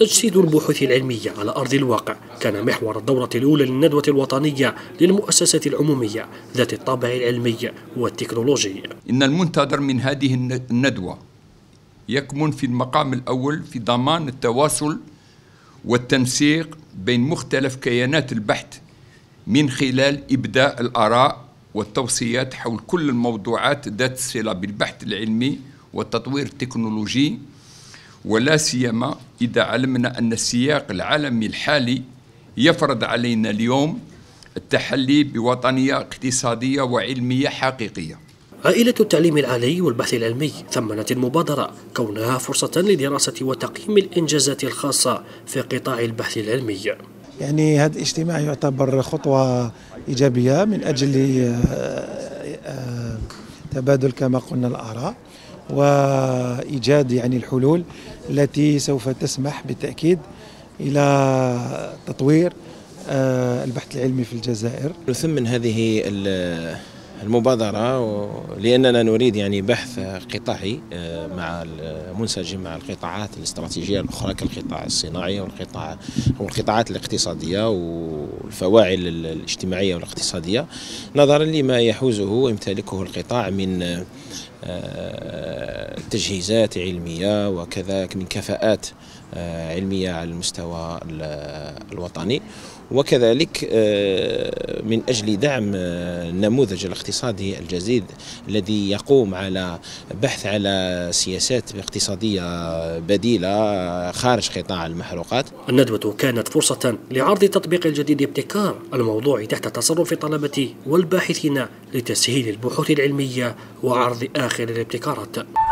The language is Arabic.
تجسيد البحوث العلمية على أرض الواقع كان محور الدورة الأولى للندوة الوطنية للمؤسسات العمومية ذات الطابع العلمي والتكنولوجي. إن المنتظر من هذه الندوة يكمن في المقام الأول في ضمان التواصل والتنسيق بين مختلف كيانات البحث من خلال إبداء الآراء والتوصيات حول كل الموضوعات ذات الصلة بالبحث العلمي والتطوير التكنولوجي، ولا سيما إذا علمنا أن السياق العالمي الحالي يفرض علينا اليوم التحلي بوطنية اقتصادية وعلمية حقيقية. عائلة التعليم العالي والبحث العلمي ثمنت المبادرة كونها فرصة لدراسة وتقييم الإنجازات الخاصة في قطاع البحث العلمي. يعني هذا الاجتماع يعتبر خطوة إيجابية من أجل تبادل كما قلنا الآراء وإيجاد يعني الحلول التي سوف تسمح بالتأكيد إلى تطوير البحث العلمي في الجزائر. نثمن هذه المبادرة لأننا نريد يعني بحث قطاعي مع منسجم مع القطاعات الاستراتيجية الأخرى كالقطاع الصناعي والقطاعات الاقتصادية والفواعل الاجتماعية والاقتصادية، نظرا لما يحوزه ويمتلكه القطاع من تجهيزات علمية وكذلك من كفاءات علمية على المستوى الوطني، وكذلك من أجل دعم النموذج الاقتصادي الجديد الذي يقوم على بحث على سياسات اقتصادية بديلة خارج قطاع المحروقات. الندوة كانت فرصة لعرض تطبيق الجديد ابتكار الموضوع تحت تصرف الطلبة والباحثين لتسهيل البحوث العلمية وعرض آخر الابتكارات.